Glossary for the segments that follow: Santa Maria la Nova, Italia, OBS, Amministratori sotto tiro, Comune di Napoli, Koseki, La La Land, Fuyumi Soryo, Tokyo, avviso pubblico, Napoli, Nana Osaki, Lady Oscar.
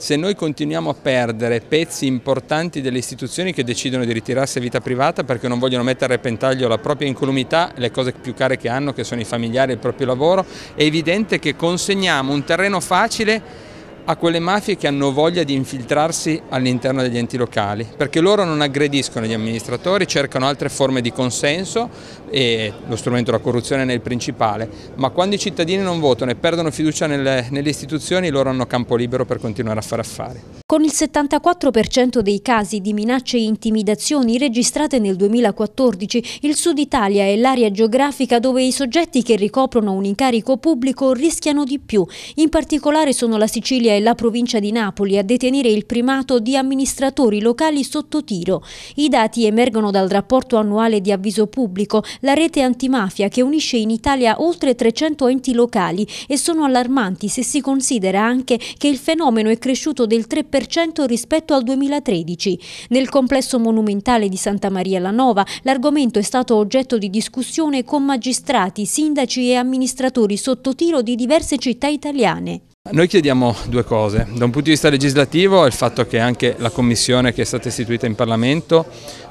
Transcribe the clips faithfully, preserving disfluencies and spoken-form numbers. Se noi continuiamo a perdere pezzi importanti delle istituzioni che decidono di ritirarsi a vita privata perché non vogliono mettere a repentaglio la propria incolumità, le cose più care che hanno, che sono i familiari e il proprio lavoro, è evidente che consegniamo un terreno facile a quelle mafie che hanno voglia di infiltrarsi all'interno degli enti locali, perché loro non aggrediscono gli amministratori, cercano altre forme di consenso e lo strumento della corruzione ne è il principale, ma quando i cittadini non votano e perdono fiducia nelle, nelle istituzioni, loro hanno campo libero per continuare a fare affari. Con il settantaquattro per cento dei casi di minacce e intimidazioni registrate nel duemilaquattordici, il Sud Italia è l'area geografica dove i soggetti che ricoprono un incarico pubblico rischiano di più. In particolare sono la Sicilia e la provincia di Napoli a detenere il primato di amministratori locali sotto tiro. I dati emergono dal rapporto annuale di Avviso Pubblico, la rete antimafia che unisce in Italia oltre trecento enti locali, e sono allarmanti se si considera anche che il fenomeno è cresciuto del tre per cento rispetto al duemilatredici. Nel complesso monumentale di Santa Maria la Nova l'argomento è stato oggetto di discussione con magistrati, sindaci e amministratori sotto tiro di diverse città italiane. Noi chiediamo due cose. Da un punto di vista legislativo, il fatto che anche la commissione che è stata istituita in Parlamento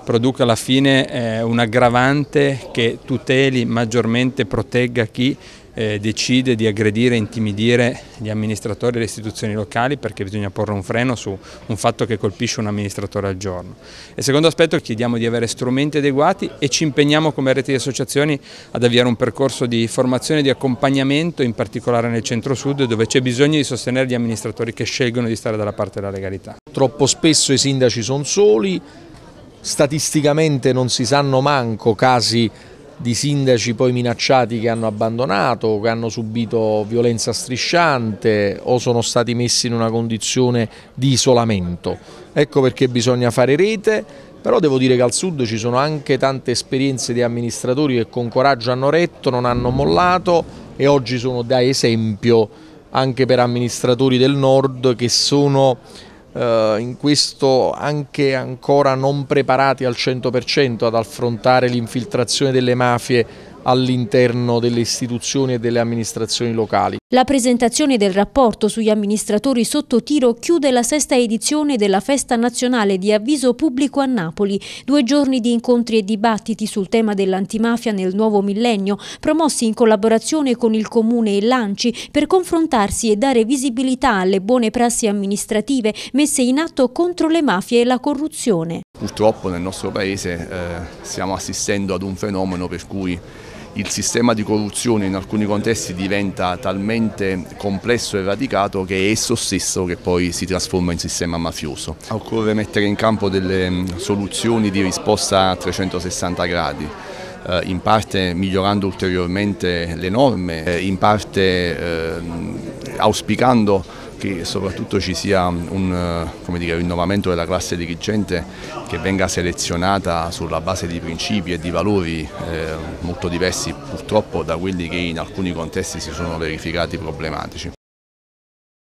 produca alla fine eh, un aggravante che tuteli maggiormente, protegga chi eh, decide di aggredire e intimidire gli amministratori e le istituzioni locali, perché bisogna porre un freno su un fatto che colpisce un amministratore al giorno. E secondo aspetto, chiediamo di avere strumenti adeguati e ci impegniamo come rete di associazioni ad avviare un percorso di formazione e di accompagnamento, in particolare nel centro-sud, dove c'è bisogno di sostenere gli amministratori che scelgono di stare dalla parte della legalità. Troppo spesso i sindaci sono soli, statisticamente non si sanno manco casi di sindaci poi minacciati, che hanno abbandonato, che hanno subito violenza strisciante o sono stati messi in una condizione di isolamento. Ecco perché bisogna fare rete, però devo dire che al sud ci sono anche tante esperienze di amministratori che con coraggio hanno retto, non hanno mollato e oggi sono da esempio anche per amministratori del nord che sono eh, in questo anche ancora non preparati al cento per cento ad affrontare l'infiltrazione delle mafie all'interno delle istituzioni e delle amministrazioni locali. La presentazione del rapporto sugli amministratori sotto tiro chiude la sesta edizione della Festa Nazionale di Avviso Pubblico a Napoli, due giorni di incontri e dibattiti sul tema dell'antimafia nel nuovo millennio, promossi in collaborazione con il Comune e l'Anci per confrontarsi e dare visibilità alle buone prassi amministrative messe in atto contro le mafie e la corruzione. Purtroppo nel nostro Paese eh, stiamo assistendo ad un fenomeno per cui il sistema di corruzione in alcuni contesti diventa talmente complesso e radicato che è esso stesso che poi si trasforma in sistema mafioso. Occorre mettere in campo delle soluzioni di risposta a trecentosessanta gradi, in parte migliorando ulteriormente le norme, in parte auspicando che soprattutto ci sia un, come dire, rinnovamento della classe dirigente che venga selezionata sulla base di principi e di valori eh, molto diversi purtroppo da quelli che in alcuni contesti si sono verificati problematici.